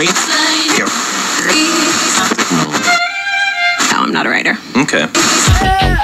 Here. No. I'm not a writer. Okay.